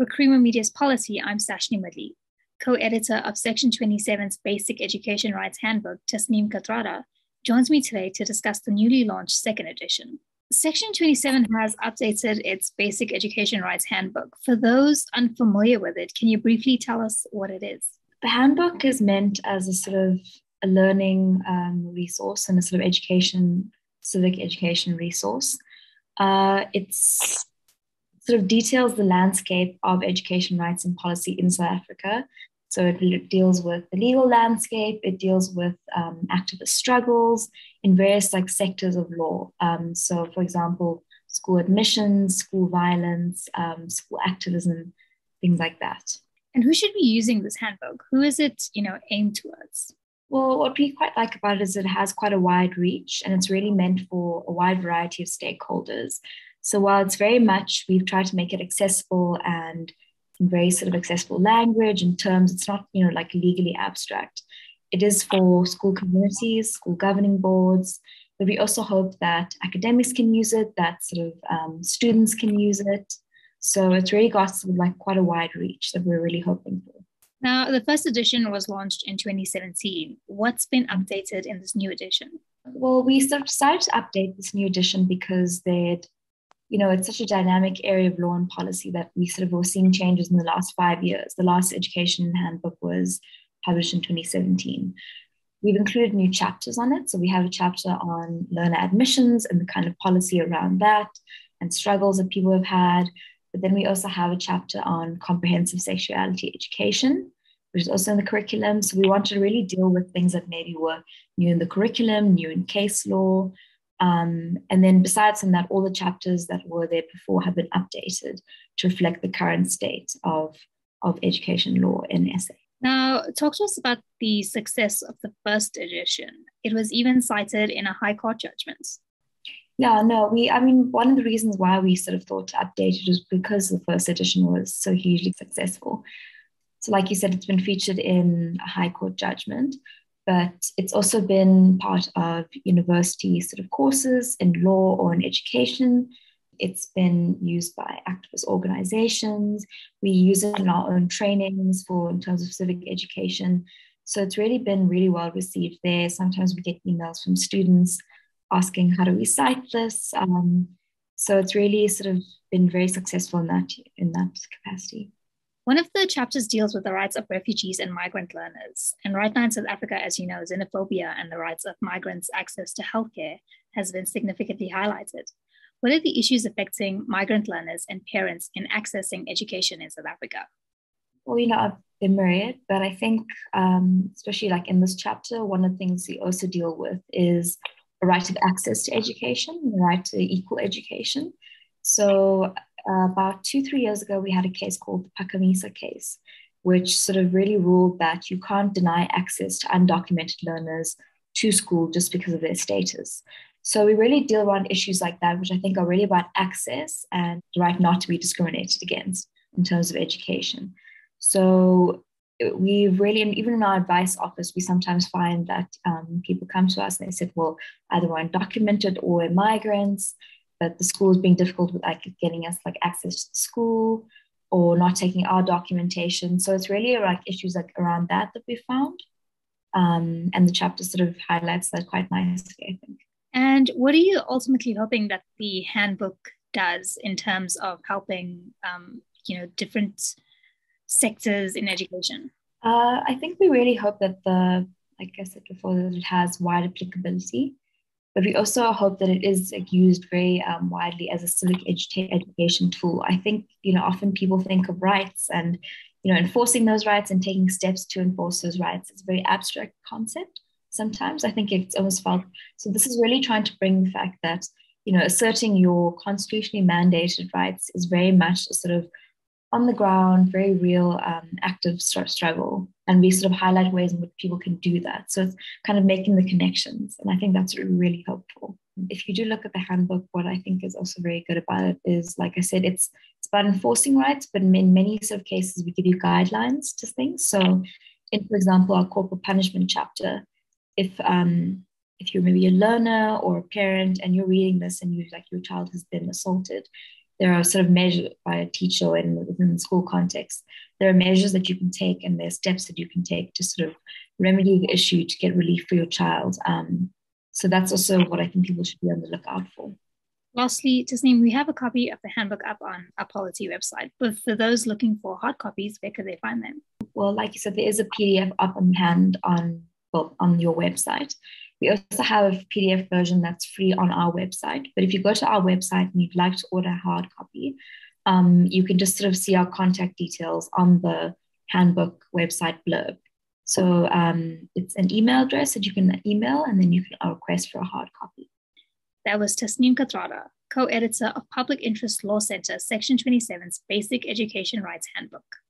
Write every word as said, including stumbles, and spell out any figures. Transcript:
For Creamer Media's policy, I'm Sashni Madli, co-editor of Section twenty-seven's Basic Education Rights Handbook, Tasneem Kathrada, joins me today to discuss the newly launched second edition. Section twenty-seven has updated its Basic Education Rights Handbook. For those unfamiliar with it, can you briefly tell us what it is? The handbook is meant as a sort of a learning um, resource and a sort of education, civic education resource. Uh, it's sort of details the landscape of education rights and policy in South Africa. So it deals with the legal landscape, it deals with um, activist struggles in various like sectors of law. Um, so for example, school admissions, school violence, um, school activism, things like that. And who should be using this handbook? Who is it, you know, aimed towards? Well, what we quite like about it is it has quite a wide reach, and it's really meant for a wide variety of stakeholders. So while it's very much, we've tried to make it accessible and in very sort of accessible language and terms, it's not, you know, like legally abstract. It is for school communities, school governing boards, but we also hope that academics can use it, that sort of um, students can use it. So it's really got sort of like quite a wide reach that we're really hoping for. Now, the first edition was launched in twenty seventeen. What's been updated in this new edition? Well, we sort of decided to update this new edition because they'd you know, it's such a dynamic area of law and policy that we sort of were seeing changes in the last five years. The last education handbook was published in twenty seventeen. We've included new chapters on it. So we have a chapter on learner admissions and the kind of policy around that and struggles that people have had. But then we also have a chapter on comprehensive sexuality education, which is also in the curriculum. So we want to really deal with things that maybe were new in the curriculum, new in case law. Um, and then besides from that, all the chapters that were there before have been updated to reflect the current state of, of education law in S A. Now, talk to us about the success of the first edition. It was even cited in a high court judgment. Yeah, no, we, I mean, one of the reasons why we sort of thought to update it was because the first edition was so hugely successful. So like you said, it's been featured in a high court judgment. But it's also been part of university sort of courses in law or in education. It's been used by activist organizations. We use it in our own trainings for in terms of civic education. So it's really been really well received there. Sometimes we get emails from students asking, how do we cite this? Um, so it's really sort of been very successful in that, in that capacity. One of the chapters deals with the rights of refugees and migrant learners. And right now in South Africa, as you know, xenophobia and the rights of migrants' access to healthcare has been significantly highlighted. What are the issues affecting migrant learners and parents in accessing education in South Africa? Well, you know, they're myriad, but I think, um, especially like in this chapter, one of the things we also deal with is the right of access to education, the right to equal education. So uh, about two, three years ago, we had a case called the Pakamisa case, which sort of really ruled that you can't deny access to undocumented learners to school just because of their status. So we really deal around issues like that, which I think are really about access and the right not to be discriminated against in terms of education. So we really, and even in our advice office, we sometimes find that um, people come to us and they said, well, either we're undocumented or we're migrants, but the school is being difficult with like getting us like access to the school or not taking our documentation. So it's really like issues like around that that we found. Um, and the chapter sort of highlights that quite nicely, I think. And what are you ultimately hoping that the handbook does in terms of helping, um, you know, different sectors in education? Uh, I think we really hope that the, like I said before, that it has wide applicability. But we also hope that it is used very um, widely as a civic edu- education tool. I think, you know, often people think of rights and, you know, enforcing those rights and taking steps to enforce those rights. It's a very abstract concept sometimes. I think it's almost felt, so this is really trying to bring the fact that, you know, asserting your constitutionally mandated rights is very much a sort of on the ground, very real um, active struggle. And we sort of highlight ways in which people can do that. So it's kind of making the connections. And I think that's really helpful. If you do look at the handbook, what I think is also very good about it is, like I said, it's, it's about enforcing rights, but in many sort of cases, we give you guidelines to things. So in, for example, our corporal punishment chapter, if um, if you're maybe a learner or a parent and you're reading this and you like your child has been assaulted, There are sort of measured by a teacher in, within the school context. There are measures that you can take, and there are steps that you can take to sort of remedy the issue to get relief for your child. Um, so that's also what I think people should be on the lookout for. Lastly, Tasneem, we have a copy of the handbook up on our policy website, but for those looking for hard copies, where could they find them? Well, like you said, there is a P D F up on hand on, well, on your website. We also have a P D F version that's free on our website. But if you go to our website and you'd like to order a hard copy, um, you can just sort of see our contact details on the handbook website blurb. So um, it's an email address that you can email, and then you can request for a hard copy. That was Tasneem Kathrada, co-editor of Public Interest Law Centre, Section twenty-seven's Basic Education Rights Handbook.